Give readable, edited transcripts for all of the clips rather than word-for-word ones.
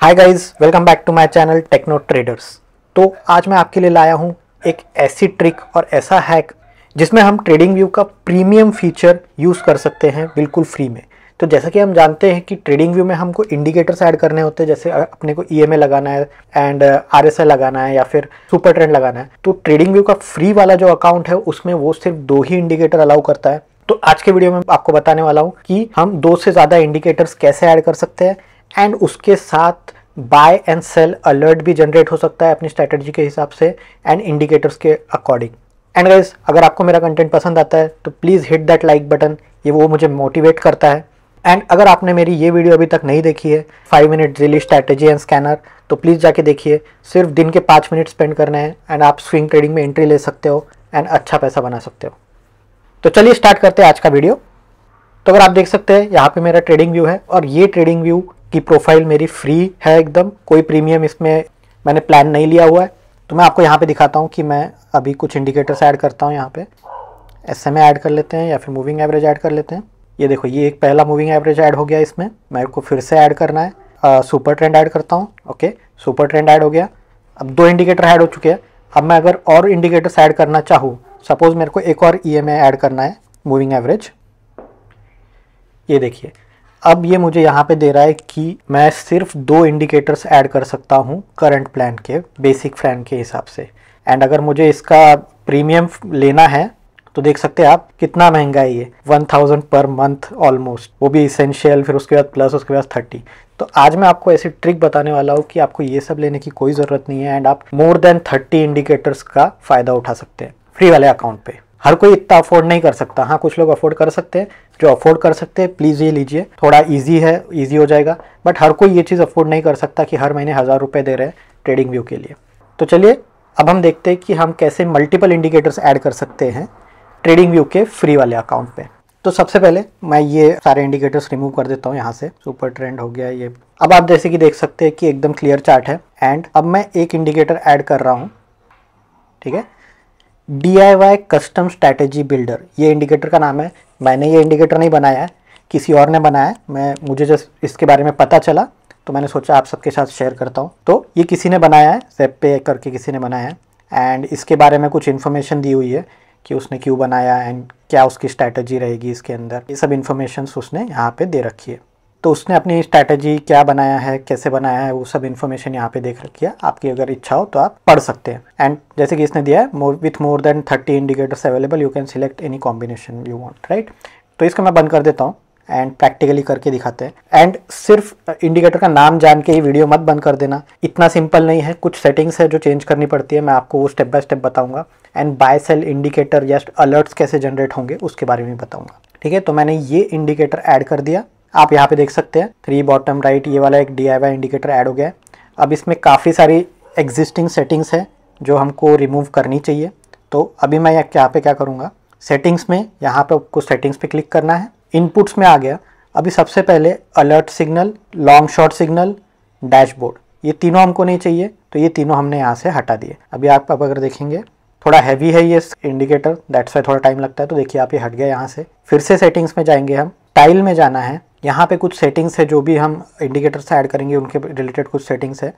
Hi guys, welcome back to my channel techno traders. तो आज मैं आपके लिए लाया हूँ एक ऐसी ट्रिक और ऐसा हैक जिसमें हम ट्रेडिंग व्यू का प्रीमियम फीचर यूज़ कर सकते हैं बिल्कुल फ्री में। तो जैसा कि हम जानते हैं कि ट्रेडिंग व्यू में हमको इंडिकेटर्स ऐड करने होते हैं, जैसे अपने को EMA लगाना है एंड RSI लगाना है या फिर सुपर ट्रेंड लगाना है। तो ट्रेडिंग व्यू का फ्री वाला जो अकाउंट है उसमें वो सिर्फ 2 ही इंडिकेटर अलाउ करता है। तो आज के वीडियो में आपको बताने वाला हूँ कि हम 2 से ज़्यादा इंडिकेटर्स कैसे ऐड कर सकते हैं एंड उसके साथ बाय एंड सेल अलर्ट भी जनरेट हो सकता है अपनी स्ट्रैटेजी के हिसाब से एंड इंडिकेटर्स के अकॉर्डिंग। एंड गाइस, अगर आपको मेरा कंटेंट पसंद आता है तो please hit that like button, ये वो मुझे मोटिवेट करता है। एंड अगर आपने मेरी ये वीडियो अभी तक नहीं देखी है 5 minute daily strategy and scanner, तो प्लीज़ जाके देखिए। सिर्फ दिन के 5 मिनट स्पेंड करने हैं एंड आप स्विंग ट्रेडिंग में एंट्री ले सकते हो एंड अच्छा पैसा बना सकते हो। तो चलिए स्टार्ट करते हैं आज का वीडियो। तो अगर आप देख सकते हैं यहाँ पर मेरा ट्रेडिंग व्यू है और ये ट्रेडिंग व्यू की प्रोफाइल मेरी फ्री है एकदम, कोई प्रीमियम इसमें मैंने प्लान नहीं लिया हुआ है। तो मैं आपको यहाँ पे दिखाता हूँ कि मैं अभी कुछ इंडिकेटर्स ऐड करता हूँ। यहाँ पे SMA ऐड कर लेते हैं या फिर मूविंग एवरेज ऐड कर लेते हैं। ये देखो, ये एक पहला मूविंग एवरेज ऐड हो गया। इसमें मेरे को फिर से ऐड करना है सुपर ट्रेंड ऐड करता हूँ। ओके, सुपर ट्रेंड ऐड हो गया। अब 2 इंडिकेटर ऐड हो चुके हैं। अब मैं अगर और इंडिकेटर्स ऐड करना चाहूँ, सपोज़ मेरे को एक और EMA ऐड करना है मूविंग एवरेज। ये देखिए, अब ये मुझे यहाँ पे दे रहा है कि मैं सिर्फ 2 इंडिकेटर्स ऐड कर सकता हूँ करंट प्लान के, बेसिक प्लान के हिसाब से। एंड अगर मुझे इसका प्रीमियम लेना है तो देख सकते हैं आप कितना महंगा है ये, 1000 पर मंथ ऑलमोस्ट, वो भी इसेंशियल, फिर उसके बाद प्लस, उसके बाद 30। तो आज मैं आपको ऐसी ट्रिक बताने वाला हूँ कि आपको ये सब लेने की कोई ज़रूरत नहीं है एंड आप मोर देन 30 इंडिकेटर्स का फ़ायदा उठा सकते हैं फ्री वाले अकाउंट पर। हर कोई इतना अफोर्ड नहीं कर सकता। हाँ, कुछ लोग अफोर्ड कर सकते हैं। जो अफोर्ड कर सकते हैं प्लीज़ ये लीजिए, थोड़ा इजी है, इजी हो जाएगा। बट हर कोई ये चीज़ अफोर्ड नहीं कर सकता कि हर महीने 1000 रुपये दे रहे हैं ट्रेडिंग व्यू के लिए। तो चलिए अब हम देखते हैं कि हम कैसे मल्टीपल इंडिकेटर्स ऐड कर सकते हैं ट्रेडिंग व्यू के फ्री वाले अकाउंट पे। तो सबसे पहले मैं ये सारे इंडिकेटर्स रिमूव कर देता हूँ यहाँ से। सुपर ट्रेंड हो गया ये। अब आप जैसे कि देख सकते हैं कि एकदम क्लियर चार्ट है। एंड अब मैं एक इंडिकेटर ऐड कर रहा हूँ, ठीक है, DIY कस्टम स्ट्रैटेजी बिल्डर, ये इंडिकेटर का नाम है। मैंने ये इंडिकेटर नहीं बनाया है, किसी और ने बनाया है। मुझे जस्ट इसके बारे में पता चला तो मैंने सोचा आप सबके साथ शेयर करता हूँ। तो ये किसी ने बनाया है, सेप पे करके किसी ने बनाया है एंड इसके बारे में कुछ इन्फॉर्मेशन दी हुई है कि उसने क्यों बनाया एंड क्या उसकी स्ट्रैटेजी रहेगी इसके अंदर, ये सब इन्फॉर्मेशन उसने यहाँ पर दे रखी है। तो उसने अपनी स्ट्रैटेजी क्या बनाया है, कैसे बनाया है, वो सब इन्फॉर्मेशन यहाँ पे देख रखी है। आपकी अगर इच्छा हो तो आप पढ़ सकते हैं। एंड जैसे कि इसने दिया है, with more than 30 indicators available you can select any combination you want, right. तो इसको मैं बंद कर देता हूँ एंड प्रैक्टिकली करके दिखाते हैं। एंड सिर्फ इंडिकेटर का नाम जान के ये वीडियो मत बंद कर देना, इतना सिंपल नहीं है। कुछ सेटिंग्स है जो चेंज करनी पड़ती है, मैं आपको वो स्टेप बाय स्टेप बताऊँगा। एंड बाय सेल इंडिकेटर या अलर्ट्स कैसे जनरेट होंगे उसके बारे में बताऊँगा, ठीक है। तो मैंने ये इंडिकेटर ऐड कर दिया, आप यहाँ पे देख सकते हैं 3 बॉटम राइट, ये वाला एक DIY इंडिकेटर ऐड हो गया है। अब इसमें काफ़ी सारी एग्जिस्टिंग सेटिंग्स हैं जो हमको रिमूव करनी चाहिए। तो अभी मैं यहाँ पे क्या करूँगा, सेटिंग्स में यहाँ पे आपको सेटिंग्स पे क्लिक करना है। इनपुट्स में आ गया। अभी सबसे पहले alert signal, long short signal, dashboard, ये तीनों हमको नहीं चाहिए। तो ये तीनों हमने यहाँ से हटा दिए। अभी आप अगर देखेंगे थोड़ा हैवी है ये इंडिकेटर, दैट्स वाई थोड़ा टाइम लगता है। तो देखिए आप ये हट गया यहाँ से। फिर से सेटिंग्स में जाएंगे, हम स्टाइल में जाना है। यहाँ पे कुछ सेटिंग्स है जो भी हम इंडिकेटर्स ऐड करेंगे उनके रिलेटेड कुछ सेटिंग्स है।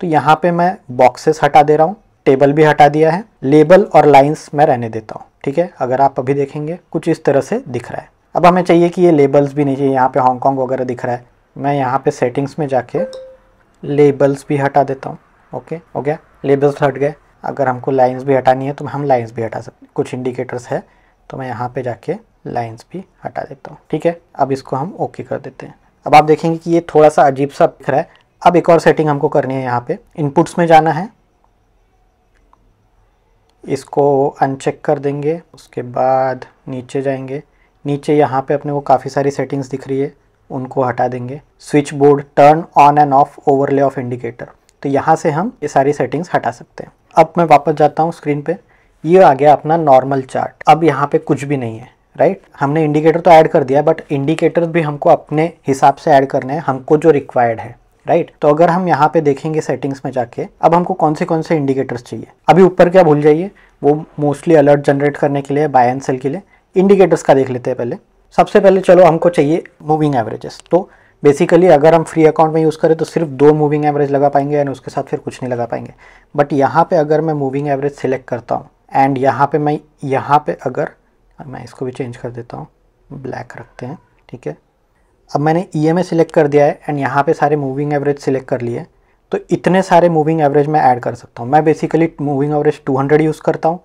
तो यहाँ पे मैं बॉक्सेस हटा दे रहा हूँ, टेबल भी हटा दिया है, लेबल और लाइंस मैं रहने देता हूँ, ठीक है। अगर आप अभी देखेंगे कुछ इस तरह से दिख रहा है। अब हमें चाहिए कि ये लेबल्स भी नहीं चाहिए, यहाँ पे हांगकॉन्ग वगैरह दिख रहा है। मैं यहाँ पे सेटिंग्स में जाके लेबल्स भी हटा देता हूँ। ओके, हो गया, लेबल्स हट गए। अगर हमको लाइन्स भी हटानी है तो हम लाइन्स भी हटा सकते हैं। कुछ इंडिकेटर्स है तो मैं यहाँ पर जाके लाइंस भी हटा देता हूँ, ठीक है। अब इसको हम ओके कर देते हैं। अब आप देखेंगे कि ये थोड़ा सा अजीब सा दिख रहा है। अब एक और सेटिंग हमको करनी है, यहाँ पे इनपुट्स में जाना है, इसको अनचेक कर देंगे। उसके बाद नीचे जाएंगे, नीचे यहाँ पे अपने को काफ़ी सारी सेटिंग्स दिख रही है, उनको हटा देंगे। Switch board, turn on and off overlay of indicator, तो यहाँ से हम ये सारी सेटिंग्स हटा सकते हैं। अब मैं वापस जाता हूँ स्क्रीन पर, ये आ गया अपना नॉर्मल चार्ट। अब यहाँ पर कुछ भी नहीं है, राइट। हमने इंडिकेटर तो ऐड कर दिया बट इंडिकेटर्स भी हमको अपने हिसाब से ऐड करने हैं, हमको जो रिक्वायर्ड है, राइट। तो अगर हम यहाँ पे देखेंगे सेटिंग्स में जाके, अब हमको कौन से इंडिकेटर्स चाहिए। अभी ऊपर क्या भूल जाइए, वो मोस्टली अलर्ट जनरेट करने के लिए, बाय एंड सेल के लिए। इंडिकेटर्स का देख लेते हैं पहले। सबसे पहले चलो हमको चाहिए मूविंग एवरेजेस। तो बेसिकली अगर हम फ्री अकाउंट में यूज़ करें तो सिर्फ 2 मूविंग एवरेज लगा पाएंगे एंड उसके साथ फिर कुछ नहीं लगा पाएंगे। बट यहाँ पे अगर मैं मूविंग एवरेज सिलेक्ट करता हूँ एंड यहाँ पे अगर मैं इसको भी चेंज कर देता हूँ, ब्लैक रखते हैं, ठीक है। अब मैंने EMA सिलेक्ट कर दिया है एंड यहाँ पे सारे मूविंग एवरेज सिलेक्ट कर लिए, तो इतने सारे मूविंग एवरेज मैं ऐड कर सकता हूँ। मैं बेसिकली मूविंग एवरेज 200 यूज़ करता हूँ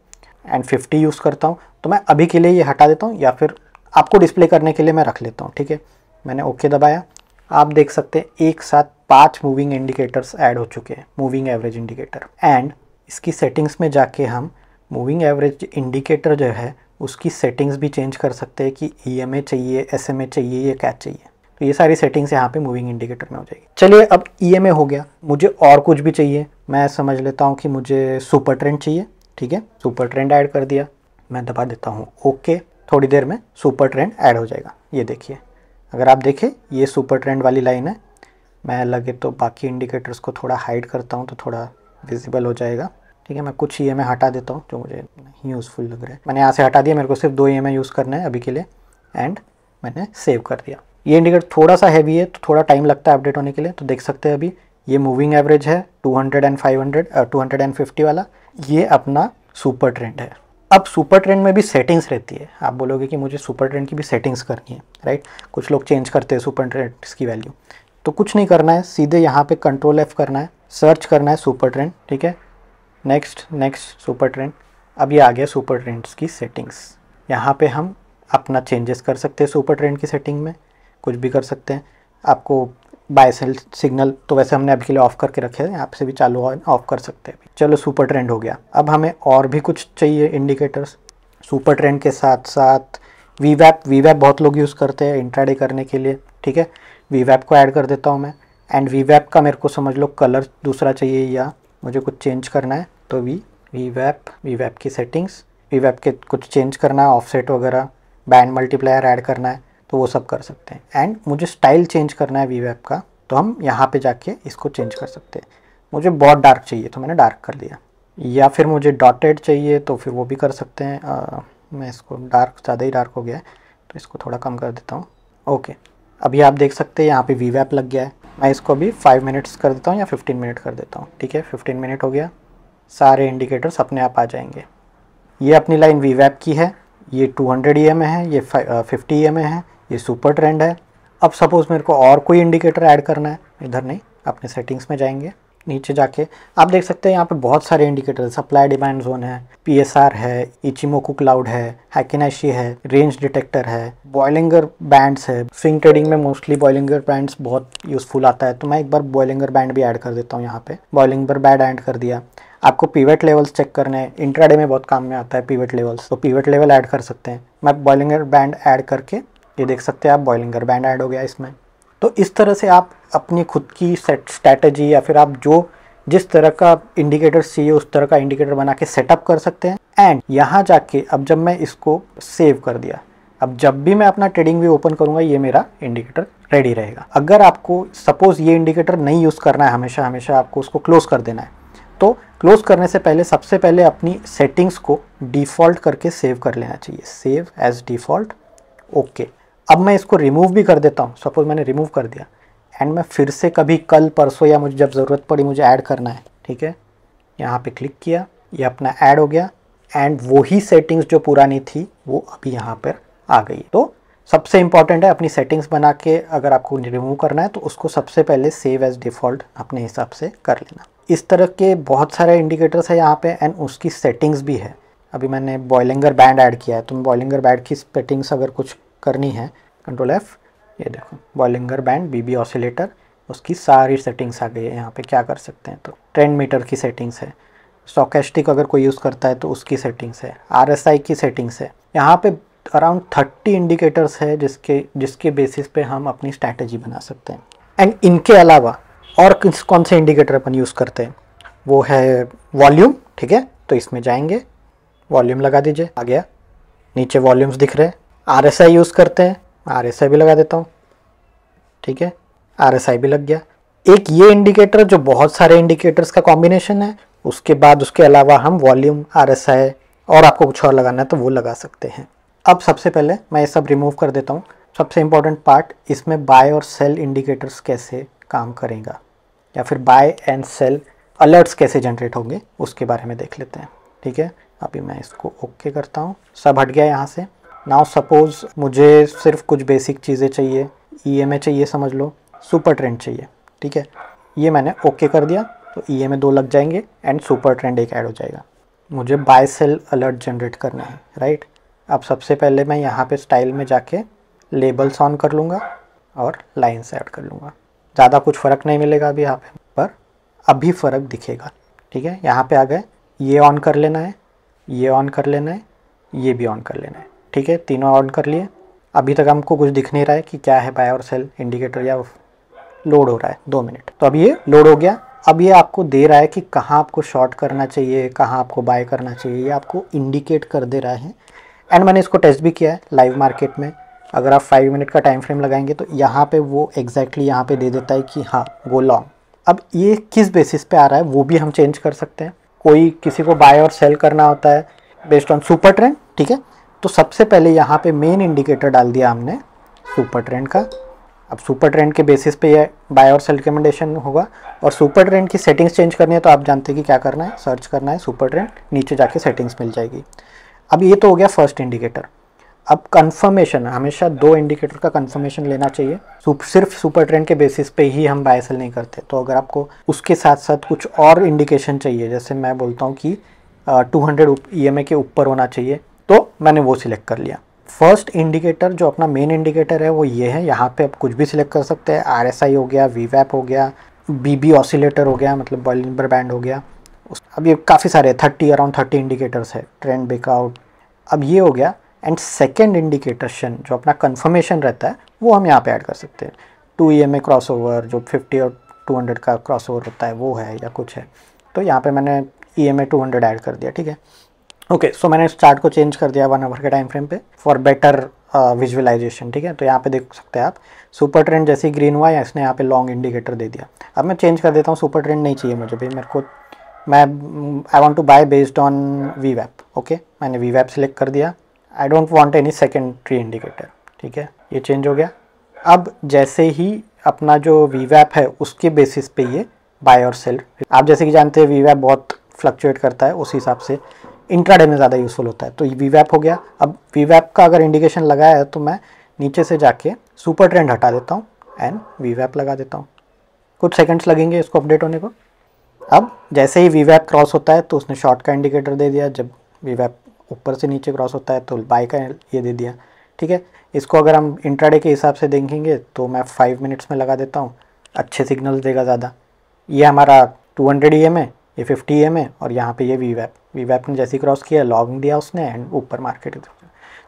एंड 50 यूज़ करता हूँ, तो मैं अभी के लिए ये हटा देता हूँ या फिर आपको डिस्प्ले करने के लिए मैं रख लेता हूँ, ठीक है। मैंने ओके दबाया, आप देख सकते हैं एक साथ 5 मूविंग इंडिकेटर्स ऐड हो चुके हैं, मूविंग एवरेज इंडिकेटर। एंड इसकी सेटिंग्स में जाके हम मूविंग एवरेज इंडिकेटर जो है उसकी सेटिंग्स भी चेंज कर सकते हैं कि EMA चाहिए, SMA चाहिए या क्या चाहिए। तो ये सारी सेटिंग्स यहाँ पे मूविंग इंडिकेटर में हो जाएगी। चलिए, अब EMA हो गया, मुझे और कुछ भी चाहिए। मैं समझ लेता हूँ कि मुझे सुपर ट्रेंड चाहिए, ठीक है। सुपर ट्रेंड ऐड कर दिया, मैं दबा देता हूँ ओके, थोड़ी देर में सुपर ट्रेंड ऐड हो जाएगा। ये देखिए, अगर आप देखें ये सुपर ट्रेंड वाली लाइन है। मैं लगे तो बाकी इंडिकेटर्स को थोड़ा हाइड करता हूँ तो थोड़ा विजिबल हो जाएगा, ठीक है। मैं कुछ EMA हटा देता हूँ जो मुझे नहीं यूज़फुल लग रहा है। मैंने यहाँ से हटा दिया, मेरे को सिर्फ 2 EMA यूज़ करना है अभी के लिए एंड मैंने सेव कर दिया। ये इंडिकेटर थोड़ा सा हैवी है तो थोड़ा टाइम लगता है अपडेट होने के लिए, तो देख सकते हैं अभी ये मूविंग एवरेज है 200 एंड 50 वाला, ये अपना सुपर ट्रेंड है। अब सुपर ट्रेंड में भी सेटिंग्स रहती है। आप बोलोगे कि मुझे सुपर ट्रेंड की भी सेटिंग्स करनी है, राइट। कुछ लोग चेंज करते हैं सुपर ट्रेंड्स की वैल्यू, तो कुछ नहीं करना है, सीधे यहाँ पे Ctrl+F करना है, सर्च करना है सुपर ट्रेंड, ठीक है। Next super trend. अब ये आ गया सुपर ट्रेंड्स की सेटिंग्स। यहाँ पे हम अपना चेंजेस कर सकते हैं सुपर ट्रेंड की सेटिंग में, कुछ भी कर सकते हैं। आपको बाय सेल सिग्नल तो वैसे हमने अभी के लिए ऑफ करके रखे हैं, आपसे भी चालू ऑफ कर सकते हैं। चलो, सुपर ट्रेंड हो गया। अब हमें और भी कुछ चाहिए इंडिकेटर्स सुपर ट्रेंड के साथ साथ। VWAP बहुत लोग यूज़ करते हैं इंट्राडे करने के लिए, ठीक है। VWAP को ऐड कर देता हूँ मैं एंड VWAP का मेरे को समझ लो कलर दूसरा चाहिए या मुझे कुछ चेंज करना है, तो VWAP की सेटिंग्स, VWAP के कुछ चेंज करना है, ऑफसेट वगैरह, बैंड मल्टीप्लायर ऐड करना है, तो वो सब कर सकते हैं। एंड मुझे स्टाइल चेंज करना है VWAP का, तो हम यहाँ पे जाके इसको चेंज कर सकते हैं। मुझे बहुत डार्क चाहिए तो मैंने डार्क कर दिया, या फिर मुझे डॉटेड चाहिए तो फिर वो भी कर सकते हैं। मैं इसको डार्क, ज़्यादा ही डार्क हो गया है तो इसको थोड़ा कम कर देता हूँ, ओके। अभी आप देख सकते हैं यहाँ पे VWAP लग गया है। मैं इसको भी 5 मिनट्स कर देता हूँ या 15 मिनट कर देता हूँ, ठीक है। 15 मिनट हो गया, सारे इंडिकेटर्स अपने आप आ जाएंगे। ये अपनी लाइन VWAP की है, ये 200 EMA है, ये 50 EMA है, ये सुपर ट्रेंड है। अब सपोज़ मेरे को और कोई इंडिकेटर ऐड करना है, इधर नहीं, अपने सेटिंग्स में जाएंगे, नीचे जाके आप देख सकते हैं यहाँ पे बहुत सारे इंडिकेटर है। सप्लाई डिमांड जोन है, PSR है, इचिमोकू क्लाउड है, हाइकिन आशी है, रेंज डिटेक्टर है, बॉयलिंगर बैंड्स है। स्विंग ट्रेडिंग में मोस्टली बॉयलिंगर बैंड्स बहुत यूजफुल आता है, तो मैं एक बार बॉयलिंगर बैंड भी ऐड कर देता हूँ। यहाँ पे बॉयलिंगर बैंड ऐड कर दिया। आपको पिवट लेवल्स चेक करने हैं, इंट्राडे में बहुत काम में आता है पिवट लेवल्स, तो पिवट लेवल ऐड कर सकते हैं। मैं बॉयलिंगर बैंड ऐड करके, ये देख सकते हैं आप, बॉयलिंगर बैंड ऐड हो गया इसमें। तो इस तरह से आप अपनी खुद की स्ट्रैटेजी या फिर आप जो जिस तरह का इंडिकेटर्स चाहिए उस तरह का इंडिकेटर बना के सेटअप कर सकते हैं। एंड यहाँ जाके अब जब मैं इसको सेव कर दिया, अब जब भी मैं अपना ट्रेडिंग व्यू ओपन करूँगा ये मेरा इंडिकेटर रेडी रहेगा। अगर आपको सपोज़ ये इंडिकेटर नहीं यूज़ करना है, हमेशा आपको उसको क्लोज़ कर देना है, तो क्लोज़ करने से पहले सबसे पहले अपनी सेटिंग्स को डिफ़ॉल्ट करके सेव कर लेना चाहिए। Save as default, okay. अब मैं इसको रिमूव भी कर देता हूँ, सपोज़ मैंने रिमूव कर दिया एंड मैं फिर से कभी कल परसों या मुझे जब ज़रूरत पड़ी मुझे ऐड करना है, ठीक है। यहाँ पे क्लिक किया, ये अपना ऐड हो गया एंड वही सेटिंग्स जो पुरानी थी वो अभी यहाँ पर आ गई। तो सबसे इम्पॉर्टेंट है अपनी सेटिंग्स बना के, अगर आपको रिमूव करना है तो उसको सबसे पहले सेव एज़ डिफ़ॉल्ट अपने हिसाब से कर लेना। इस तरह के बहुत सारे इंडिकेटर्स है यहाँ पे एंड उसकी सेटिंग्स भी है। अभी मैंने बॉयलिंगर बैंड ऐड किया है, तो बॉयलिंगर बैंड की सेटिंग्स अगर कुछ करनी है, Ctrl+F, ये देखो बॉयलिंगर बैंड BB ऑसिलेटर, उसकी सारी सेटिंग्स आ गई है। यहाँ पे क्या कर सकते हैं, तो ट्रेंड मीटर की सेटिंग्स है, स्टॉकेस्टिक अगर कोई यूज़ करता है तो उसकी सेटिंग्स है, RSI की सेटिंग्स है। यहाँ पे अराउंड 30 इंडिकेटर्स है जिसके बेसिस पे हम अपनी स्ट्रैटेजी बना सकते हैं। एंड इनके अलावा और कौन से इंडिकेटर अपन यूज़ करते हैं, वो है वॉल्यूम, ठीक है। तो इसमें जाएंगे, वॉल्यूम लगा दीजिए, आ गया, नीचे वॉल्यूम्स दिख रहे हैं। RSI यूज़ करते हैं, RSI भी लगा देता हूँ, ठीक है। RSI भी लग गया। एक ये इंडिकेटर जो बहुत सारे इंडिकेटर्स का कॉम्बिनेशन है, उसके बाद उसके अलावा हम वॉल्यूम, RSI और आपको कुछ और लगाना है तो वो लगा सकते हैं। अब सबसे पहले मैं ये सब रिमूव कर देता हूँ सबसे इम्पोर्टेंट पार्ट इसमें बाय और सेल इंडिकेटर्स कैसे काम करेगा या फिर बाय एंड सेल अलर्ट्स कैसे जनरेट होंगे उसके बारे में देख लेते हैं। ठीक है, अभी मैं इसको ओके करता हूँ। सब हट गया यहाँ से। नाउ सपोज मुझे सिर्फ कुछ बेसिक चीज़ें चाहिए, EMA चाहिए, समझ लो सुपर ट्रेंड चाहिए। ठीक है, ये मैंने ओके कर दिया तो EMA 2 लग जाएंगे एंड सुपर ट्रेंड एक ऐड हो जाएगा। मुझे बाय सेल अलर्ट जनरेट करना है, राइट। अब सबसे पहले मैं यहाँ पे स्टाइल में जाके लेबल्स ऑन कर लूँगा और लाइन्स ऐड कर लूँगा। ज़्यादा कुछ फ़र्क नहीं मिलेगा अभी यहाँ पर, अभी फ़र्क दिखेगा। ठीक है, यहाँ पे आ गए, ये ऑन कर लेना है, ये ऑन कर लेना है, ये भी ऑन कर लेना है। ठीक है, तीनों ऑन कर लिए। अभी तक हमको कुछ दिख नहीं रहा है कि क्या है बाय और सेल इंडिकेटर या लोड हो रहा है। 2 मिनट तो अब ये लोड हो गया। अब ये आपको दे रहा है कि कहाँ आपको शॉर्ट करना चाहिए, कहाँ आपको बाय करना चाहिए, ये आपको इंडिकेट कर दे रहा है। एंड मैंने इसको टेस्ट भी किया है लाइव मार्केट में। अगर आप 5 मिनट का टाइम फ्रेम लगाएंगे तो यहाँ पे वो एग्जैक्टली यहाँ पे दे देता है कि हाँ गो लॉन्ग। अब ये किस बेसिस पे आ रहा है वो भी हम चेंज कर सकते हैं। कोई किसी को बाय और सेल करना होता है बेस्ड ऑन सुपर ट्रेंड। ठीक है, तो सबसे पहले यहाँ पे मेन इंडिकेटर डाल दिया हमने सुपर ट्रेंड का। अब सुपर ट्रेंड के बेसिस पे ये बाय और सेल रिकमेंडेशन होगा। और सुपर ट्रेंड की सेटिंग्स चेंज करनी है तो आप जानते हैं कि क्या करना है, सर्च करना है सुपर ट्रेंड, नीचे जाके सेटिंग्स मिल जाएगी। अब ये तो हो गया फर्स्ट इंडिकेटर। अब कंफर्मेशन, हमेशा 2 इंडिकेटर का कंफर्मेशन लेना चाहिए। सिर्फ सुपर ट्रेंड के बेसिस पे ही हम बाय सेल नहीं करते। तो अगर आपको उसके साथ साथ कुछ और इंडिकेशन चाहिए, जैसे मैं बोलता हूँ कि 200 EMA के ऊपर होना चाहिए, तो मैंने वो सिलेक्ट कर लिया। फर्स्ट इंडिकेटर जो अपना मेन इंडिकेटर है वो ये है। यहाँ पे आप कुछ भी सिलेक्ट कर सकते हैं, RSI हो गया, VWAP हो गया, BB ऑसिलेटर हो गया, मतलब बॉलिंगर बैंड हो गया। अब ये काफ़ी सारे 30 अराउंड 30 इंडिकेटर्स है, ट्रेंड ब्रेकआउट। अब ये हो गया। एंड सेकेंड इंडिकेशन जो अपना कन्फर्मेशन रहता है वो हम यहाँ पे ऐड कर सकते हैं। 2 EMA क्रॉसओवर, जो 50 और 200 का क्रॉसओवर होता है वो है या कुछ है, तो यहाँ पे मैंने EMA 200 ऐड कर दिया। ठीक है, ओके। सो मैंने इस चार्ट को चेंज कर दिया 1 आवर के टाइम फ्रेम पे फॉर बेटर विजुअलाइजेशन। ठीक है, तो यहाँ पे देख सकते हैं आप सुपर ट्रेंड जैसे ग्रीन हुआ है, इसने यहाँ पे लॉन्ग इंडिकेटर दे दिया। अब मैं चेंज कर देता हूँ, सुपर ट्रेंड नहीं चाहिए मुझे भाई, मेरे को मैं I want to buy based on VWAP। Okay, मैंने VWAP सिलेक्ट कर दिया। I don't want any secondary indicator. ठीक है, ये चेंज हो गया। अब जैसे ही अपना जो VWAP है उसके बेसिस पे ये बाय और सेल, आप जैसे कि जानते हैं VWAP बहुत फ्लक्चुएट करता है, उस हिसाब से इंट्राडे में ज़्यादा यूजफुल होता है। तो ये VWAP हो गया। अब VWAP का अगर इंडिकेशन लगाया है तो मैं नीचे से जाके सुपर ट्रेंड हटा देता हूँ एंड VWAP लगा देता हूँ। कुछ सेकेंड्स लगेंगे इसको अपडेट होने को। अब जैसे ही VWAP क्रॉस होता है तो उसने शॉर्ट का इंडिकेटर दे दिया, जब VWAP ऊपर से नीचे क्रॉस होता है तो बाय का ये दे दिया। ठीक है, इसको अगर हम इंट्राडे के हिसाब से देखेंगे तो मैं 5 मिनट्स में लगा देता हूँ, अच्छे सिग्नल देगा ज़्यादा। ये हमारा 200 EMA, ये 50 EMA और यहाँ पे ये VWAP। VWAP ने जैसे ही क्रॉस किया लॉन्ग दिया उसने एंड ऊपर मार्केट।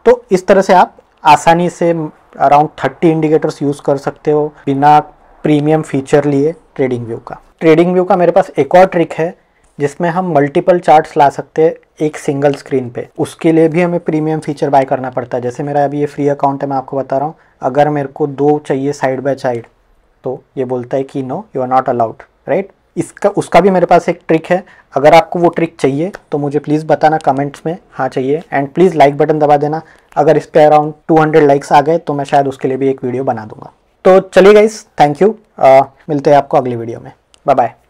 तो इस तरह से आप आसानी से अराउंड 30 इंडिकेटर्स यूज़ कर सकते हो बिना प्रीमियम फीचर लिए TradingView का। TradingView का मेरे पास एक और ट्रिक है जिसमें हम मल्टीपल चार्ट्स ला सकते हैं एक सिंगल स्क्रीन पे। उसके लिए भी हमें प्रीमियम फीचर बाय करना पड़ता है। जैसे मेरा अभी ये फ्री अकाउंट है, मैं आपको बता रहा हूँ, अगर मेरे को 2 चाहिए साइड बाय साइड तो ये बोलता है कि no you are not allowed, right. इसका उसका भी मेरे पास एक ट्रिक है। अगर आपको वो ट्रिक चाहिए तो मुझे प्लीज़ बताना कमेंट्स में, हाँ चाहिए, एंड प्लीज़ लाइक बटन दबा देना। अगर इस पर अराउंड 200 लाइक्स आ गए तो मैं शायद उसके लिए भी एक वीडियो बना दूंगा। तो चलिए गाइस, थैंक यू, मिलते हैं आपको अगली वीडियो में। Bye bye.